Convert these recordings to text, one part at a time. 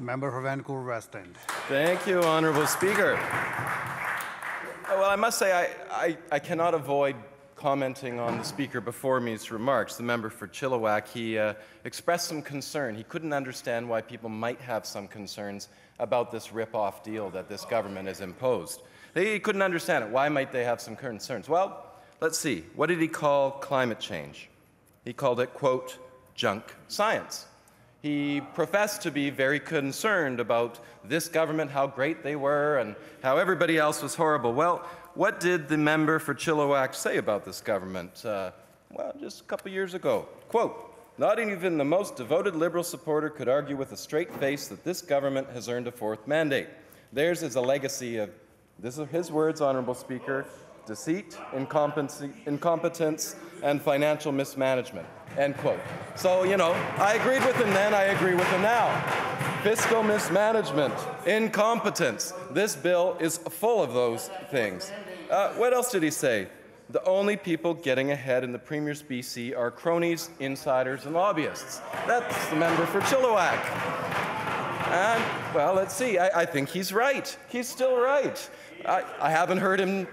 Member for Vancouver West End. Thank you, Honourable Speaker. Well, I must say I cannot avoid commenting on the speaker before me's remarks, the member for Chilliwack. He expressed some concern. He couldn't understand why people might have some concerns about this rip-off deal that this government has imposed. They couldn't understand it. Why might they have some concerns? Well, let's see. What did he call climate change? He called it, quote, junk science. He professed to be very concerned about this government, how great they were, and how everybody else was horrible. Well, what did the member for Chilliwack say about this government? Well, just a couple years ago. Quote, not even the most devoted Liberal supporter could argue with a straight face that this government has earned a fourth mandate. Theirs is a legacy of, this are his words, Honourable Speaker, deceit, incompetence, and financial mismanagement, end quote. So, you know, I agreed with him then, I agree with him now. Fiscal mismanagement, incompetence. This bill is full of those things. What else did he say? The only people getting ahead in the Premier's B.C. are cronies, insiders, and lobbyists. That's the member for Chilliwack. And, well, let's see, I think he's right. He's still right. I haven't heard him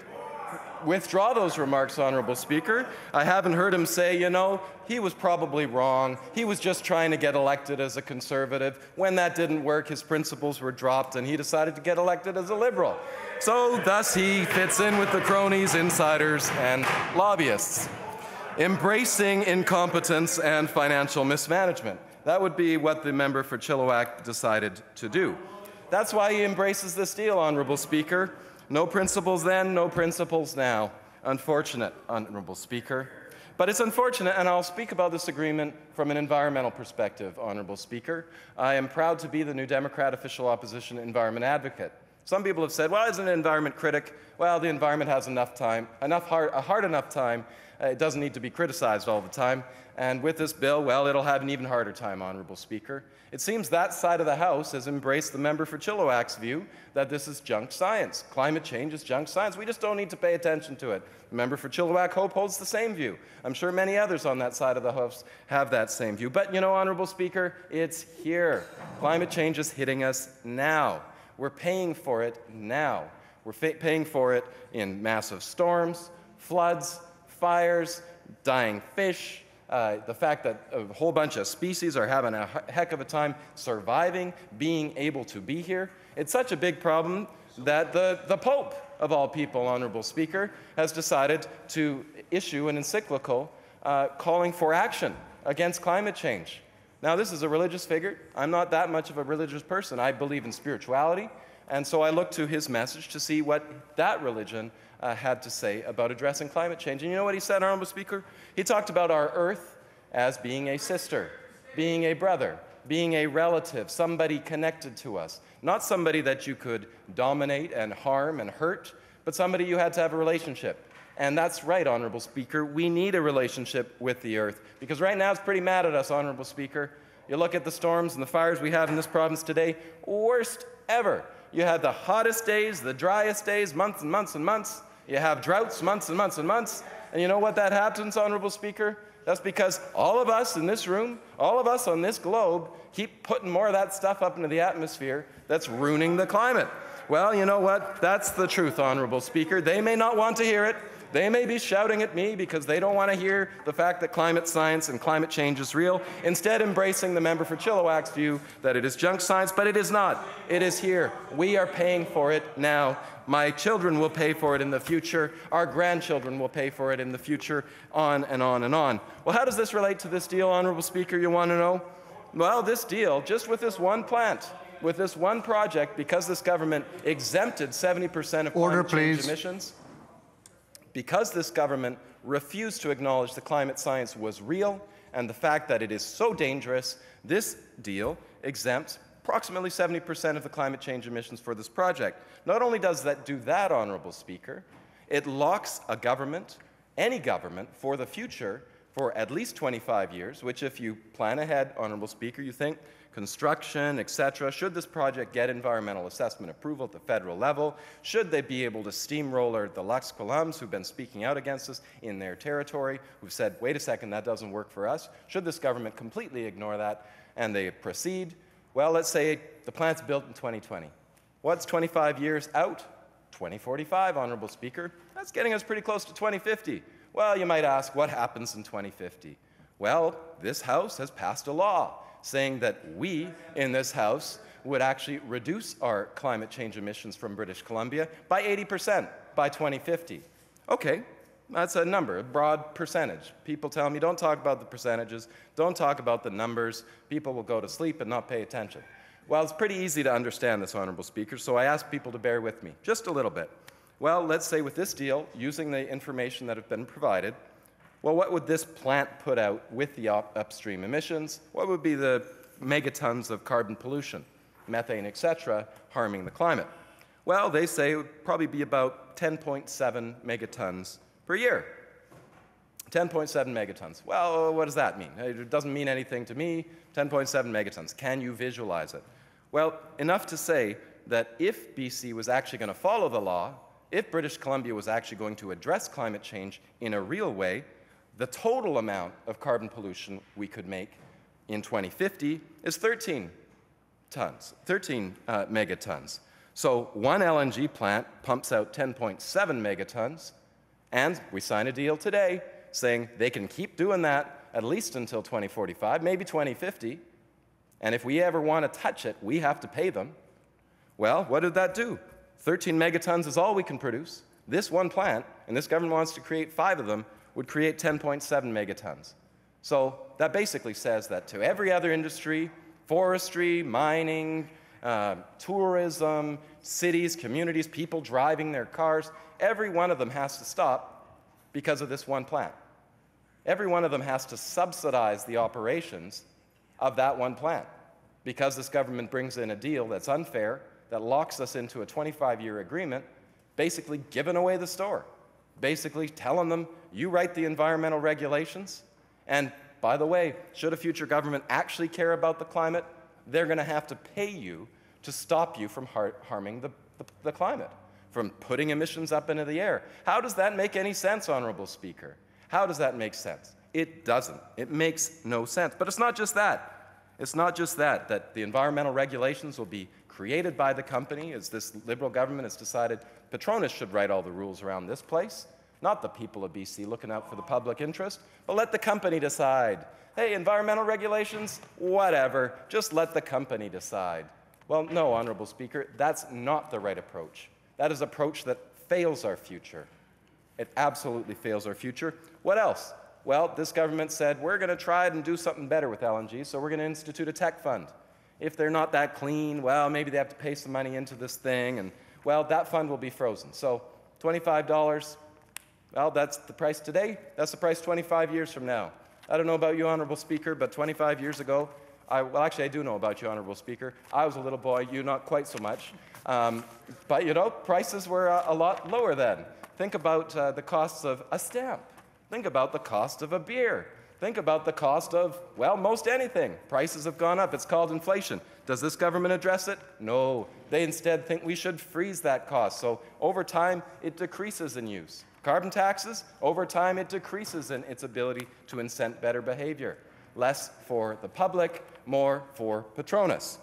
withdraw those remarks, Honourable Speaker. I haven't heard him say, you know, he was probably wrong. He was just trying to get elected as a Conservative. When that didn't work, his principles were dropped, and he decided to get elected as a Liberal. So thus he fits in with the cronies, insiders, and lobbyists. Embracing incompetence and financial mismanagement. That would be what the member for Chilliwack decided to do. That's why he embraces this deal, Honourable Speaker. No principles then, no principles now. Unfortunate, Honourable Speaker. But it's unfortunate, and I'll speak about this agreement from an environmental perspective, Honourable Speaker. I am proud to be the New Democrat official opposition environment advocate. Some people have said, well, as an environment critic, well, the environment has enough time, a hard enough time, it doesn't need to be criticized all the time. And with this bill, well, it'll have an even harder time, Honourable Speaker. It seems that side of the House has embraced the member for Chilliwack's view that this is junk science. Climate change is junk science. We just don't need to pay attention to it. The member for Chilliwack Hope holds the same view. I'm sure many others on that side of the House have that same view. But you know, Honourable Speaker, it's here. Climate change is hitting us now. We're paying for it now. We're paying for it in massive storms, floods, fires, dying fish, the fact that a whole bunch of species are having a heck of a time surviving, being able to be here. It's such a big problem that the Pope, of all people, Honourable Speaker, has decided to issue an encyclical calling for action against climate change. Now, this is a religious figure. I'm not that much of a religious person. I believe in spirituality, and so I looked to his message to see what that religion had to say about addressing climate change. And you know what he said, Honourable Speaker? He talked about our Earth as being a sister, being a brother, being a relative, somebody connected to us. Not somebody that you could dominate and harm and hurt, but somebody you had to have a relationship. And that's right, Honourable Speaker. We need a relationship with the Earth, because right now it's pretty mad at us, Honourable Speaker. You look at the storms and the fires we have in this province today, worst ever. You have the hottest days, the driest days, months and months and months. You have droughts, months and months and months. And you know what that happens, Honourable Speaker? That's because all of us in this room, all of us on this globe, keep putting more of that stuff up into the atmosphere that's ruining the climate. Well, you know what? That's the truth, Honourable Speaker. They may not want to hear it. They may be shouting at me because they don't want to hear the fact that climate science and climate change is real, instead embracing the member for Chilliwack's view that it is junk science, but it is not. It is here. We are paying for it now. My children will pay for it in the future. Our grandchildren will pay for it in the future, on and on and on. Well, how does this relate to this deal, Honourable Speaker, you want to know? Well, this deal, just with this one plant, with this one project, because this government exempted 70% of climate change emissions, because this government refused to acknowledge that climate science was real and the fact that it is so dangerous, this deal exempts approximately 70% of the climate change emissions for this project. Not only does that do that, Honourable Speaker, it locks a government, any government, for the future for at least 25 years, which if you plan ahead, Honourable Speaker, you think construction, etc. Should this project get environmental assessment approval at the federal level? Should they be able to steamroller the Lax Kw'alaams, who've been speaking out against us in their territory, who've said, wait a second, that doesn't work for us? Should this government completely ignore that? And they proceed. Well, let's say the plant's built in 2020. What's 25 years out? 2045, Honourable Speaker. That's getting us pretty close to 2050. Well, you might ask, what happens in 2050? Well, this House has passed a law saying that we in this House would actually reduce our climate change emissions from British Columbia by 80% by 2050. Okay, that's a number, a broad percentage. People tell me, don't talk about the percentages, don't talk about the numbers, people will go to sleep and not pay attention. Well, it's pretty easy to understand this, Honourable Speaker, so I ask people to bear with me, just a little bit. Well, let's say with this deal, using the information that have been provided, well, what would this plant put out with the upstream emissions? What would be the megatons of carbon pollution, methane, etc., harming the climate? Well, they say it would probably be about 10.7 megatons per year. 10.7 megatons. Well, what does that mean? It doesn't mean anything to me. 10.7 megatons. Can you visualize it? Well, enough to say that if BC was actually going to follow the law, if British Columbia was actually going to address climate change in a real way, the total amount of carbon pollution we could make in 2050 is 13 megatons. So one LNG plant pumps out 10.7 megatons, and we sign a deal today saying they can keep doing that at least until 2045, maybe 2050, and if we ever want to touch it, we have to pay them. Well, what did that do? 13 megatons is all we can produce. This one plant, and this government wants to create 5 of them, would create 10.7 megatons. So that basically says that to every other industry, forestry, mining, tourism, cities, communities, people driving their cars, every one of them has to stop because of this one plant. Every one of them has to subsidize the operations of that one plant because this government brings in a deal that's unfair, that locks us into a 25-year agreement, basically giving away the store, basically telling them, you write the environmental regulations, and by the way, should a future government actually care about the climate, they're going to have to pay you to stop you from harming the climate, from putting emissions up into the air. How does that make any sense, Honourable Speaker? How does that make sense? It doesn't. It makes no sense. But it's not just that. It's not just that, that the environmental regulations will be created by the company, as this Liberal government has decided Petronas should write all the rules around this place, not the people of BC looking out for the public interest, but let the company decide. Hey, environmental regulations, whatever, just let the company decide. Well, no, Honourable Speaker, that's not the right approach. That is an approach that fails our future. It absolutely fails our future. What else? Well, this government said, we're going to try and do something better with LNG, so we're going to institute a tech fund. If they're not that clean, well, maybe they have to pay some money into this thing, and, well, that fund will be frozen. So $25, well, that's the price today. That's the price 25 years from now. I don't know about you, Honourable Speaker, but 25 years ago, well, actually, I do know about you, Honourable Speaker. I was a little boy, you not quite so much. But, you know, prices were a lot lower then. Think about the costs of a stamp. Think about the cost of a beer. Think about the cost of, well, most anything. Prices have gone up. It's called inflation. Does this government address it? No. They instead think we should freeze that cost. So over time, it decreases in use. Carbon taxes, over time, it decreases in its ability to incent better behavior. Less for the public, more for Petronas.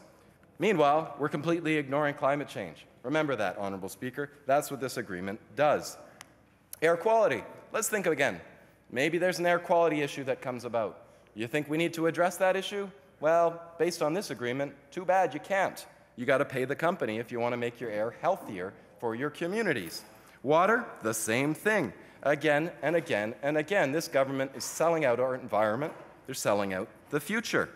Meanwhile, we're completely ignoring climate change. Remember that, Honourable Speaker. That's what this agreement does. Air quality. Let's think again. Maybe there's an air quality issue that comes about. You think we need to address that issue? Well, based on this agreement, too bad, you can't. You got to pay the company if you want to make your air healthier for your communities. Water, the same thing. Again and again and again, this government is selling out our environment. They're selling out the future.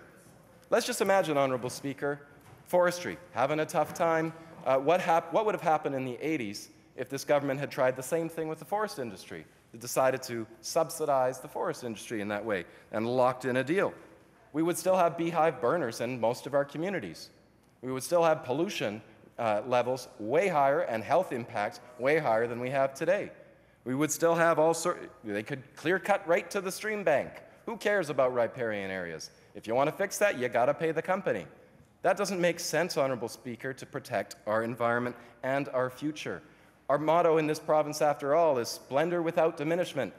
Let's just imagine, Honourable Speaker, forestry, having a tough time. What would have happened in the 80s if this government had tried the same thing with the forest industry? It decided to subsidize the forest industry in that way and locked in a deal. We would still have beehive burners in most of our communities. We would still have pollution levels way higher and health impacts way higher than we have today. We would still have all sorts. They could clear cut right to the stream bank. Who cares about riparian areas? If you want to fix that, you got to pay the company. That doesn't make sense, Honourable Speaker, to protect our environment and our future. Our motto in this province, after all, is splendor without diminishment.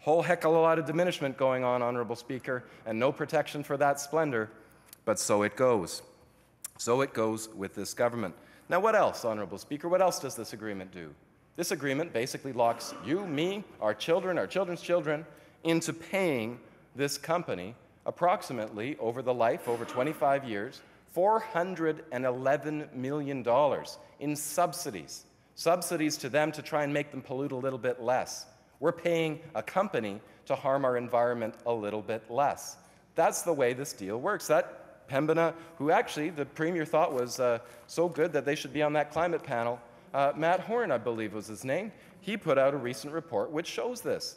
Whole heck of a lot of diminishment going on, Honourable Speaker, and no protection for that splendor, but so it goes. So it goes with this government. Now what else, Honourable Speaker, what else does this agreement do? This agreement basically locks you, me, our children, our children's children, into paying this company approximately over the life, over 25 years, $411 million in subsidies. Subsidies to them to try and make them pollute a little bit less. We're paying a company to harm our environment a little bit less. That's the way this deal works. That Pembina, who actually the Premier thought was so good that they should be on that climate panel, Matt Horn, I believe was his name, he put out a recent report which shows this.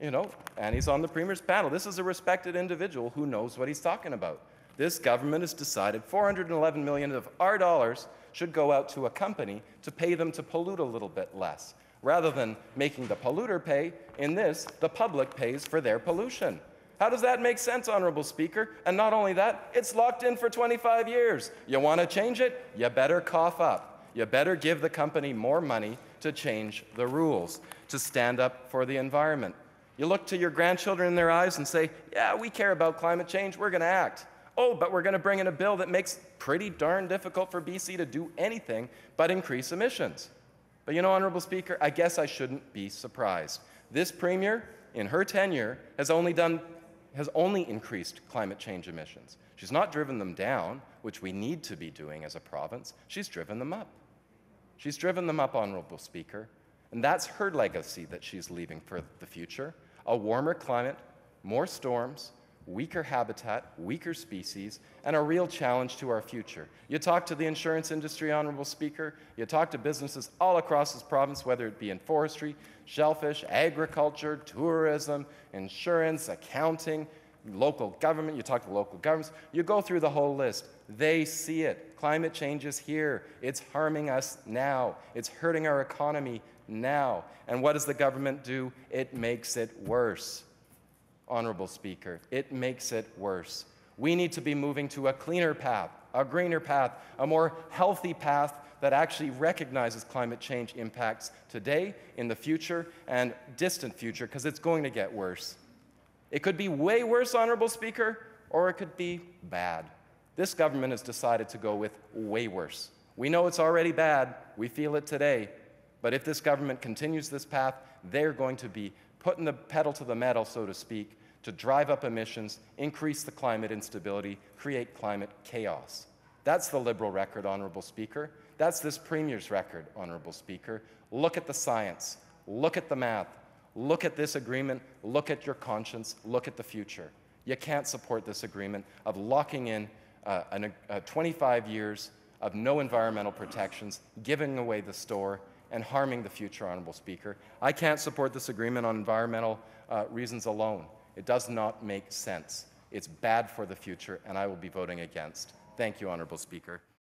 You know, and he's on the Premier's panel. This is a respected individual who knows what he's talking about. This government has decided $411 million of our dollars should go out to a company to pay them to pollute a little bit less. Rather than making the polluter pay, in this, the public pays for their pollution. How does that make sense, Honourable Speaker? And not only that, it's locked in for 25 years. You want to change it? You better cough up. You better give the company more money to change the rules, to stand up for the environment. You look to your grandchildren in their eyes and say, yeah, we care about climate change, we're going to act. Oh, but we're going to bring in a bill that makes pretty darn difficult for B.C. to do anything but increase emissions. But you know, Honourable Speaker, I guess I shouldn't be surprised. This Premier, in her tenure, has only increased climate change emissions. She's not driven them down, which we need to be doing as a province. She's driven them up. She's driven them up, Honourable Speaker. And that's her legacy that she's leaving for the future. A warmer climate, more storms, weaker habitat, weaker species, and a real challenge to our future. You talk to the insurance industry, Honourable Speaker, you talk to businesses all across this province, whether it be in forestry, shellfish, agriculture, tourism, insurance, accounting, local government, you talk to local governments, you go through the whole list. They see it. Climate change is here. It's harming us now. It's hurting our economy now. And what does the government do? It makes it worse. Honourable Speaker, it makes it worse. We need to be moving to a cleaner path, a greener path, a more healthy path that actually recognizes climate change impacts today, in the future, and distant future, because it's going to get worse. It could be way worse, Honourable Speaker, or it could be bad. This government has decided to go with way worse. We know it's already bad. We feel it today. But if this government continues this path, they're going to be putting the pedal to the metal, so to speak, to drive up emissions, increase the climate instability, create climate chaos. That's the Liberal record, Honourable Speaker. That's this Premier's record, Honourable Speaker. Look at the science. Look at the math. Look at this agreement. Look at your conscience. Look at the future. You can't support this agreement of locking in 25 years of no environmental protections, giving away the store, and harming the future, Honourable Speaker. I can't support this agreement on environmental reasons alone. It does not make sense. It's bad for the future, and I will be voting against. Thank you, Honourable Speaker.